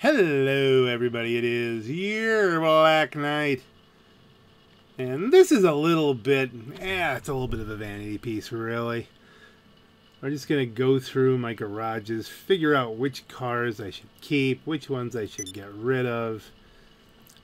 Hello everybody, it is your Black Knight. And this is a little bit, it's a little bit of a vanity piece really. I'm just going to go through my garages, figure out which cars I should keep, which ones I should get rid of,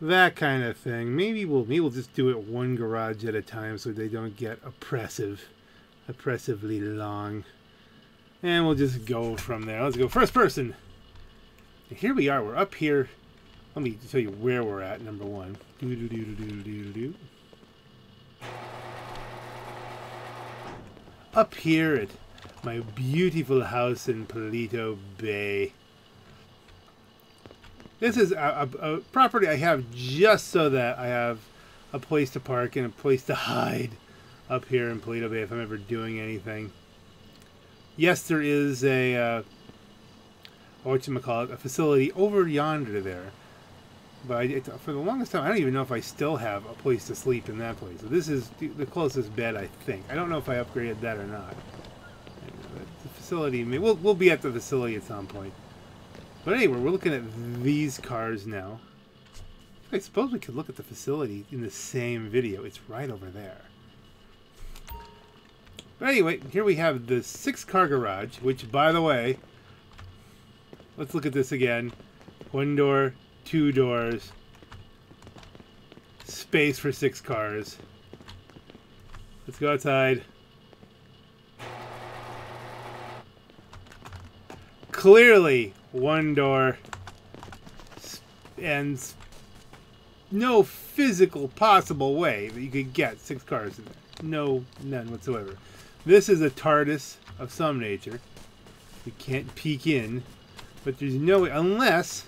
that kind of thing. Maybe we'll just do it one garage at a time so they don't get oppressively long. And we'll just go from there. Let's go first person. Here we are. We're up here. Let me tell you where we're at, number one. Up here at my beautiful house in Paleto Bay. This is a property I have just so that I have a place to park and a place to hide up here in Paleto Bay if I'm ever doing anything. Yes, there is a... whatchamacallit, a facility over yonder there. But for the longest time, I don't even know if I still have a place to sleep in that place. So this is the closest bed, I think. I don't know if I upgraded that or not. The facility, we'll be at the facility at some point. But anyway, we're looking at these cars now. I suppose we could look at the facility in the same video. It's right over there. But anyway, here we have the 6-car garage, which, by the way... Let's look at this again. 1 door, 2 doors. Space for 6 cars. Let's go outside. Clearly 1 door. And no physical possible way that you could get 6 cars in there. No, none whatsoever. This is a TARDIS of some nature. You can't peek in. But there's no way, unless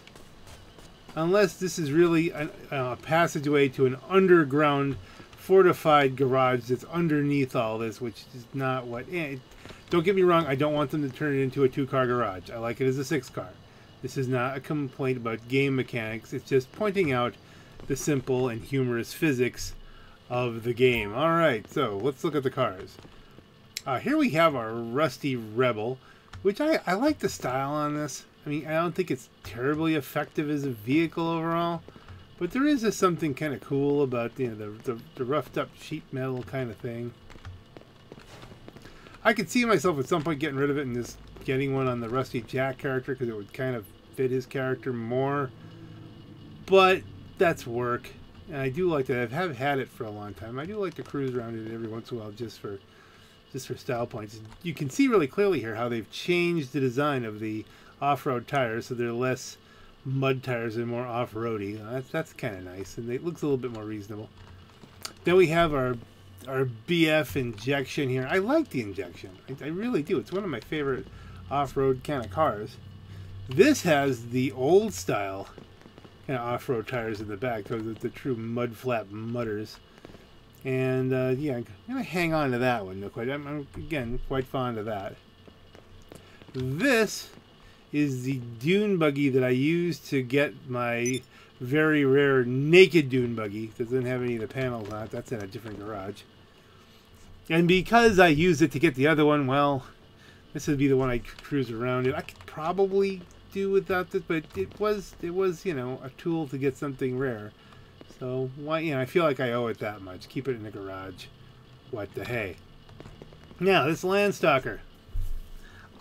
this is really a passageway to an underground fortified garage that's underneath all this, which is not what... don't get me wrong, I don't want them to turn it into a 2-car garage. I like it as a 6-car. This is not a complaint about game mechanics. It's just pointing out the simple and humorous physics of the game. All right, so let's look at the cars. Here we have our Rusty Rebel, which I like the style on this. I mean, I don't think it's terribly effective as a vehicle overall, but there is just something kind of cool about, you know, the roughed up sheet metal kind of thing. I could see myself at some point getting rid of it and just getting one on the Rusty Jack character because it would kind of fit his character more, but that's work. And I do like that. I have had it for a long time. I do like to cruise around it every once in a while just for style points. You can see really clearly here how they've changed the design of the off-road tires, so they're less mud tires and more off-roady. That's kind of nice, and it looks a little bit more reasonable. Then we have our BF injection here. I like the injection. I really do. It's one of my favorite off-road kind of cars. This has the old style kind of off-road tires in the back, so the true mud flap mudders. And yeah, I'm gonna hang on to that one real quick. I'm again quite fond of that. This is the dune buggy that I use to get my very rare naked dune buggy. It doesn't have any of the panels on it. That's in a different garage. And because I use it to get the other one, well, this would be the one I cruise around in. I could probably do without this, but it was, you know, a tool to get something rare. So why, you know, I feel like I owe it that much. Keep it in the garage. What the hey? Now this Landstalker.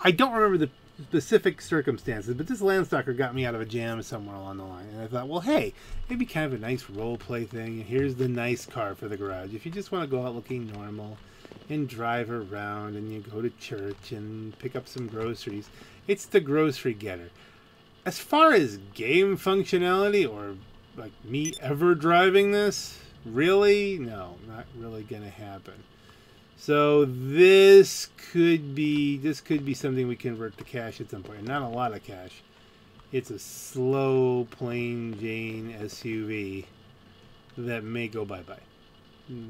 I don't remember the specific circumstances, but this Landstalker got me out of a jam somewhere along the line, and I thought, well, hey, it'd be kind of a nice role play thing. And here's the nice car for the garage. If you just want to go out looking normal and drive around, and you go to church and pick up some groceries, it's the grocery getter. As far as game functionality or like me ever driving this? Really? No, not really gonna happen. So this could be something we convert to cash at some point. Not a lot of cash. It's a slow plain Jane SUV that may go bye-bye.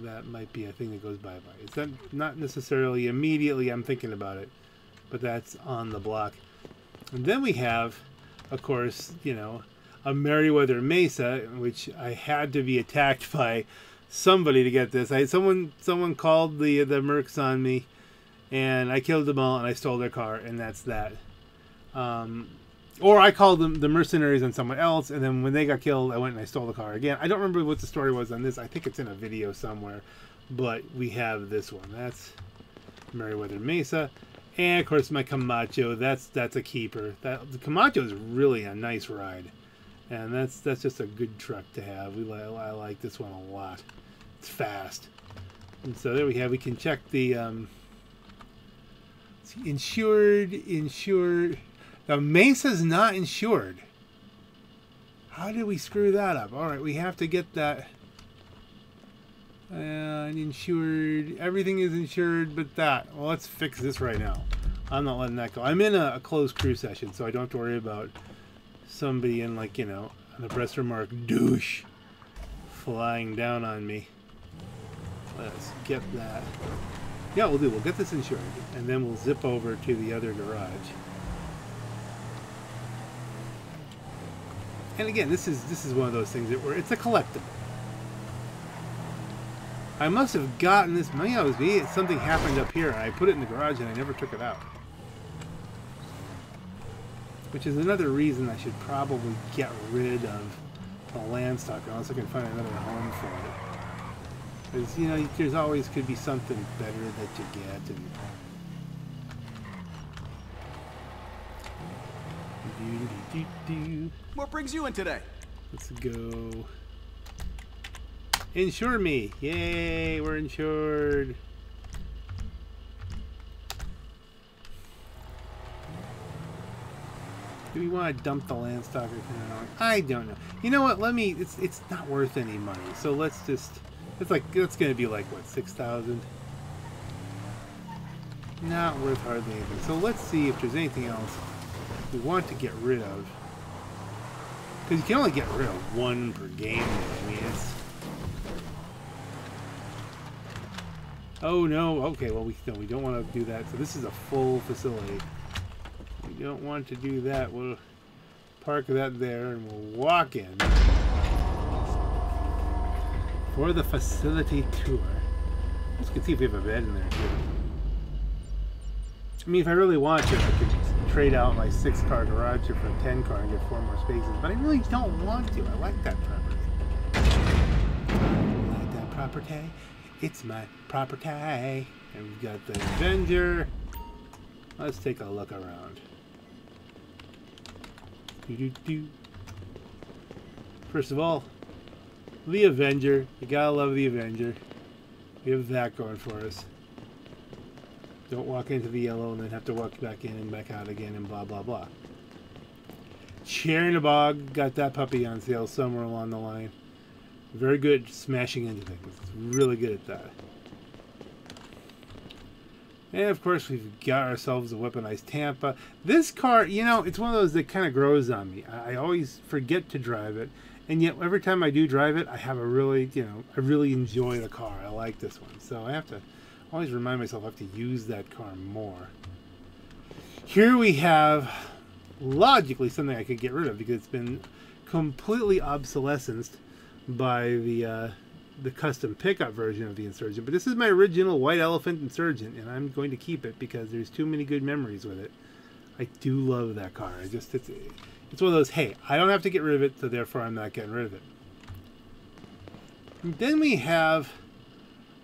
That might be a thing that goes bye-bye. It's not necessarily immediately I'm thinking about it, but that's on the block. And then we have, of course, you know, a Merryweather Mesa, which I had to be attacked by somebody to get this. Someone called the mercs on me, and I killed them all, and I stole their car, and that's that. Or I called them the mercenaries on someone else, and then when they got killed, I went and I stole the car again. I don't remember what the story was on this. I think it's in a video somewhere, but we have this one. That's Merryweather Mesa. And, of course, my Camacho. That's a keeper. The Camacho is really a nice ride. And that's just a good truck to have. I like this one a lot. It's fast. And so there we have. We can check the... insured... The Mesa's not insured. How did we screw that up? All right, we have to get that. And insured. Everything is insured but that. Well, let's fix this right now. I'm not letting that go. I'm in a closed crew session, so I don't have to worry about somebody in, like, you know, an abreast remark douche flying down on me. Let's get that. Yeah, we'll do. We'll get this insured, and then we'll zip over to the other garage. And again, this is one of those things that it's a collectible. I must have gotten this money. Something happened up here. I put it in the garage and I never took it out. Which is another reason I should probably get rid of the Landstalker unless I can find another home for it. Because, you know, there's always could be something better that you get. What brings you in today? Let's go. Insure me. Yay, we're insured. Do we want to dump the Landstalker? I don't know. You know what? Let me... It's not worth any money. So let's just... That's going to be like, what, 6,000? Not worth hardly anything. So let's see if there's anything else we want to get rid of. Because you can only get rid of one per game. I mean, it's... Oh, no. Okay, well, we don't want to do that. So this is a full facility. We don't want to do that. We'll park that there, and we'll walk in for the facility tour. Let's see if we have a bed in there, too. I mean, if I really want to, I could trade out my 6-car garage here for a 10-car and get 4 more spaces. But I really don't want to. I like that property. I like that property. It's my property. And we've got the Avenger. Let's take a look around. First of all, the Avenger. You gotta love the Avenger. We have that going for us. Don't walk into the yellow and then have to walk back in and back out again and blah, blah, blah. Chernabog got that puppy on sale somewhere along the line. Very good smashing into things. Really good at that. And, of course, we've got ourselves a weaponized Tampa. This car, you know, it's one of those that kind of grows on me. I always forget to drive it. And yet, every time I do drive it, I have a really, you know, I really enjoy the car. I like this one. So I have to... always remind myself I have to use that car more. Here we have logically something I could get rid of because it's been completely obsolescenced by the custom pickup version of the Insurgent. But this is my original White Elephant Insurgent, and I'm going to keep it because there's too many good memories with it. I do love that car. I just it's one of those, hey, I don't have to get rid of it, so therefore I'm not getting rid of it. And then we have...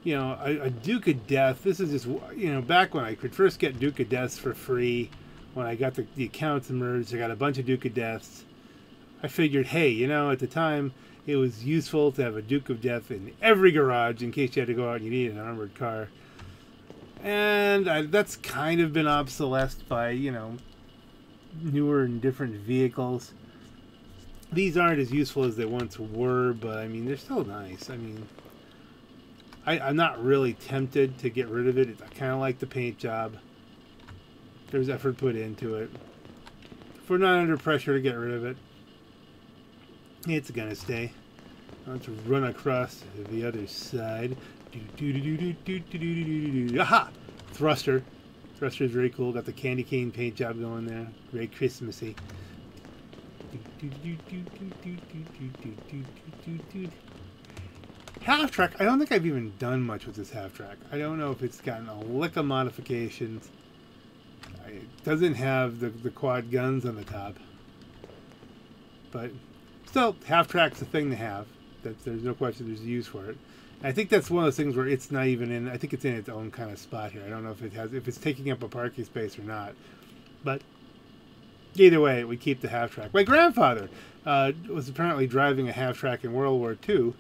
You know, a Duke of Death. This is just, you know, back when I could first get Duke of Deaths for free, when I got the accounts merged, I got a bunch of Duke of Deaths. I figured, hey, you know, at the time, it was useful to have a Duke of Death in every garage in case you had to go out and you needed an armored car. And that's kind of been obsolesced by, you know, newer and different vehicles. These aren't as useful as they once were, but, I mean, they're still nice. I mean... I'm not really tempted to get rid of it. I kind of like the paint job. There's effort put into it. If we're not under pressure to get rid of it, it's going to stay. Let's run across the other side. Aha! Thruster. Thruster is very cool. Got the candy cane paint job going there. Very Christmassy. Half track, I don't think I've even done much with this half track. I don't know if it's gotten a lick of modifications. It doesn't have the quad guns on the top. But still, half track's a thing to have. There's no question there's a use for it. And I think that's one of those things where it's not even in, I think it's in its own kind of spot here. I don't know if it has, if it's taking up a parking space or not. But either way, we keep the half track. My grandfather was apparently driving a half track in World War II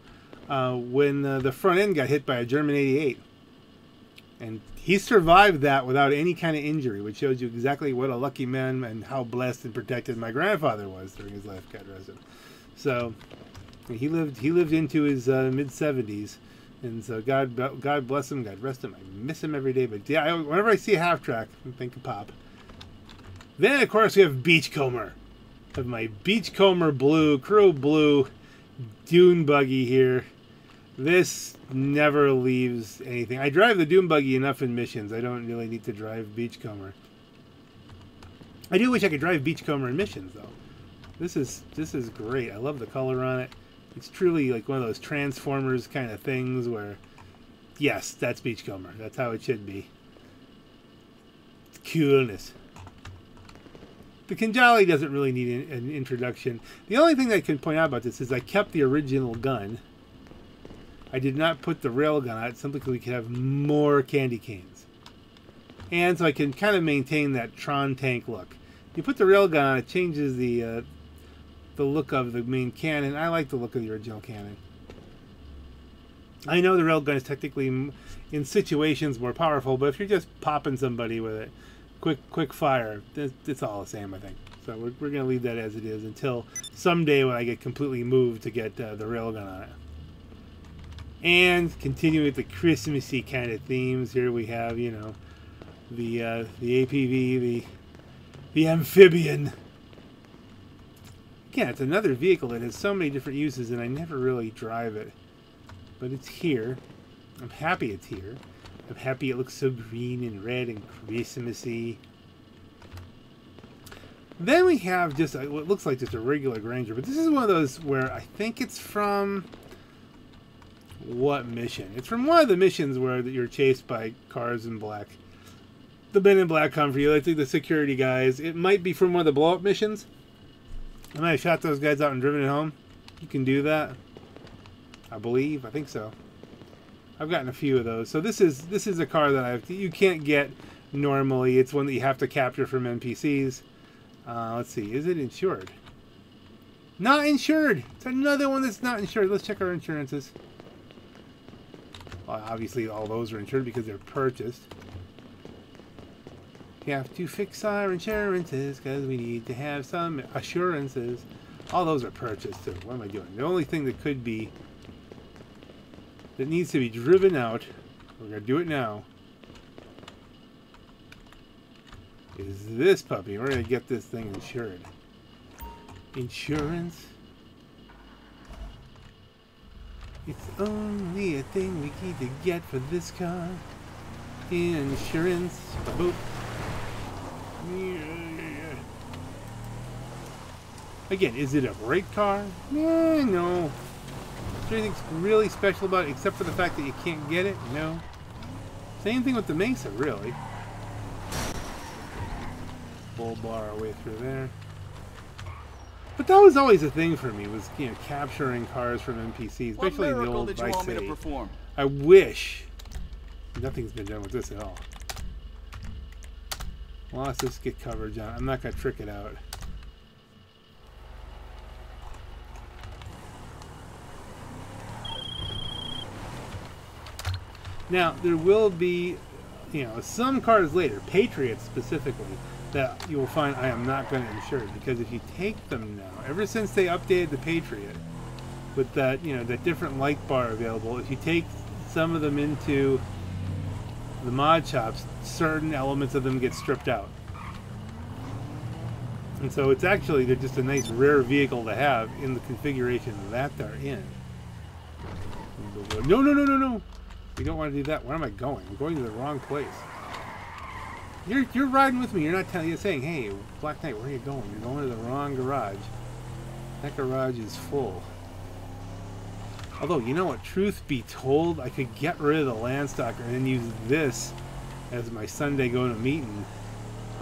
when the front end got hit by a German 88. And he survived that without any kind of injury, which shows you exactly what a lucky man and how blessed and protected my grandfather was during his life, God rest him. So he lived into his mid-70s, and so God bless him, God rest him. I miss him every day, but yeah, whenever I see a half track, I think of Pop. Then, of course, we have Beachcomber. I have my Beachcomber Blue, Crew Blue, Dune Buggy here. This never leaves anything. I drive the Dune Buggy enough in missions. I don't really need to drive Beachcomber. I do wish I could drive Beachcomber in missions, though. This is great. I love the color on it. It's truly like one of those Transformers kind of things where, yes, that's Beachcomber. That's how it should be. It's coolness. The Kinjali doesn't really need an introduction. The only thing I can point out about this is I kept the original gun. I did not put the railgun out simply because we could have more candy canes. And so I can kind of maintain that Tron tank look. You put the railgun on, it changes the look of the main cannon. I like the look of the original cannon. I know the railgun is technically in situations more powerful, but if you're just popping somebody with it, quick fire, it's all the same, I think. So we're going to leave that as it is until someday when I get completely moved to get the railgun on it. And continue with the Christmassy kind of themes. Here we have, you know, the APV, the amphibian. Again, it's another vehicle that has so many different uses, and I never really drive it. But it's here. I'm happy it's here. I'm happy it looks so green and red and Christmassy. Then we have just what looks like just a regular Granger, but this is one of those where I think it's from... What mission? It's from one of the missions where you're chased by cars in black. The men in black come for you. I think the security guys. It might be from one of the blow-up missions. I might have shot those guys out and driven it home. You can do that, I believe. I think so. I've gotten a few of those. So this is a car that you can't get normally. It's one that you have to capture from NPCs. Let's see. Is it insured? Not insured. It's another one that's not insured. Let's check our insurances. Well, obviously, all those are insured because they're purchased. We have to fix our insurances because we need to have some assurances. All those are purchased, too. What am I doing? The only thing that could be... that needs to be driven out, we're going to do it now, is this puppy. We're going to get this thing insured. Insurance... It's only a thing we need to get for this car. Insurance. Boop. Yeah. Again, is it a great car? Yeah, no. Is there anything really special about it except for the fact that you can't get it? No. Same thing with the Mesa, really. Bull bar our way through there. But that was always a thing for me, was, you know, capturing cars from NPCs, especially in the old Vice City. I wish nothing's been done with this at all. Well, let's just get coverage on it. I'm not gonna trick it out. Now there will be, you know, some cars later, Patriots specifically, that you will find I am not going to insure, because if you take them now, ever since they updated the Patriot with that, you know, that different light bar available, if you take some of them into the mod shops, certain elements of them get stripped out. And so it's actually, they're just a nice rare vehicle to have in the configuration that they're in. No, no, no, no, no. You don't want to do that. Where am I going? I'm going to the wrong place. You're riding with me. You're not telling. You're saying, "Hey, Black Knight, where are you going? You're going to the wrong garage. That garage is full." Although, you know what? Truth be told, I could get rid of the Landstalker and then use this as my Sunday go to meeting,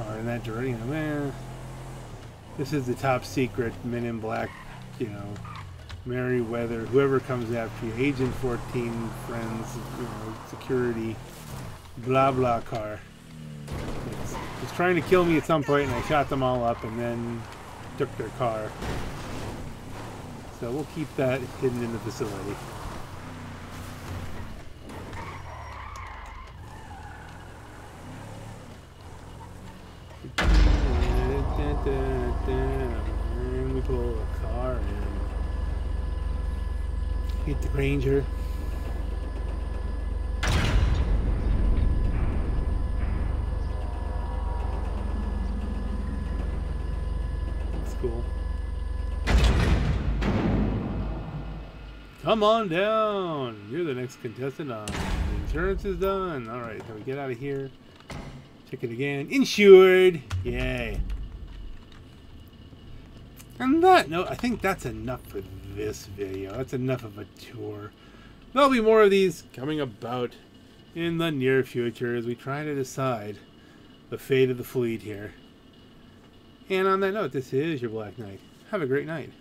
or in that direction. This is the top secret, Men in Black, you know, Merryweather, whoever comes after you, Agent 14, friends, you know, security, blah blah car. It's trying to kill me at some point, and I shot them all up and then took their car. So we'll keep that hidden in the facility. And we pull a car and hit the Granger. That's cool. Come on down. You're the next contestant on. The insurance is done. All right, so we get out of here. Check it again. Insured. Yay. And that note, I think that's enough for this video. That's enough of a tour. There'll be more of these coming about in the near future as we try to decide the fate of the fleet here. And on that note, this is your Black Knight. Have a great night.